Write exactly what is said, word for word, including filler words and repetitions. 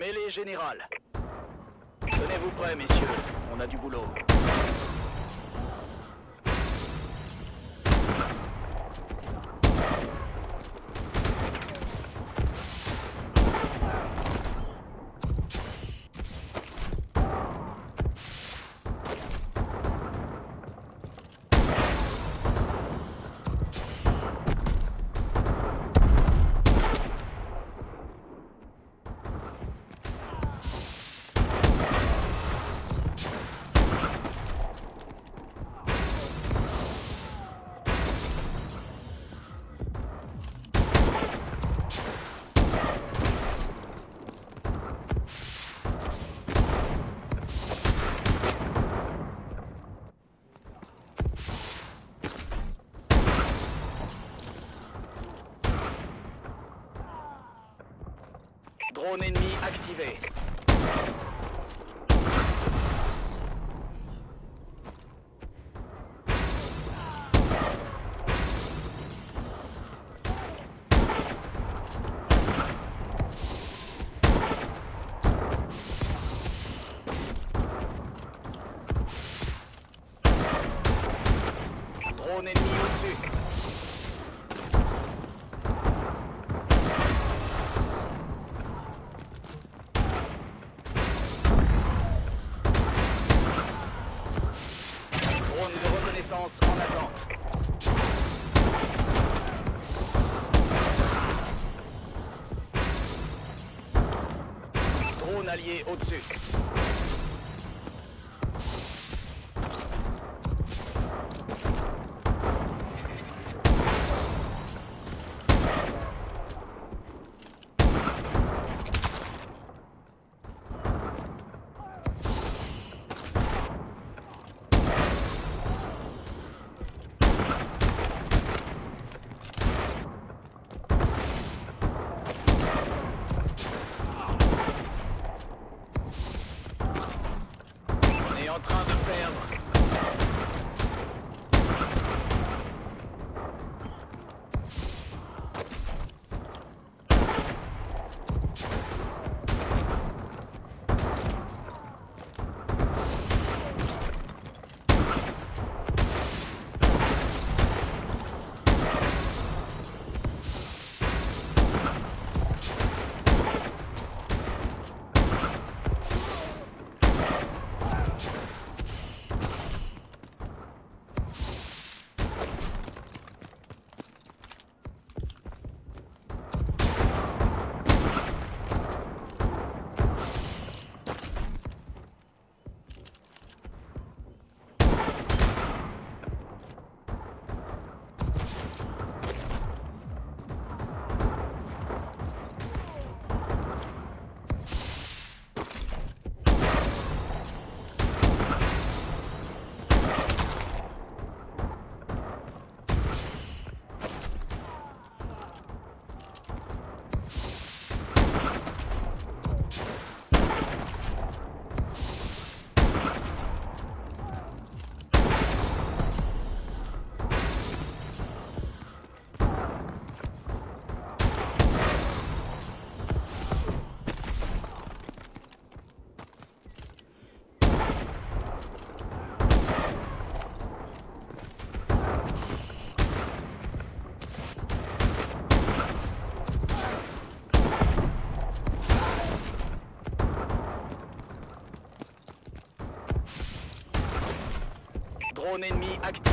Mêlée générale. Tenez-vous prêts, messieurs. On a du boulot. Drone ennemi activé. Drone ennemi au-dessus. Allié au-dessus. En train de perdre. Drone ennemi actif.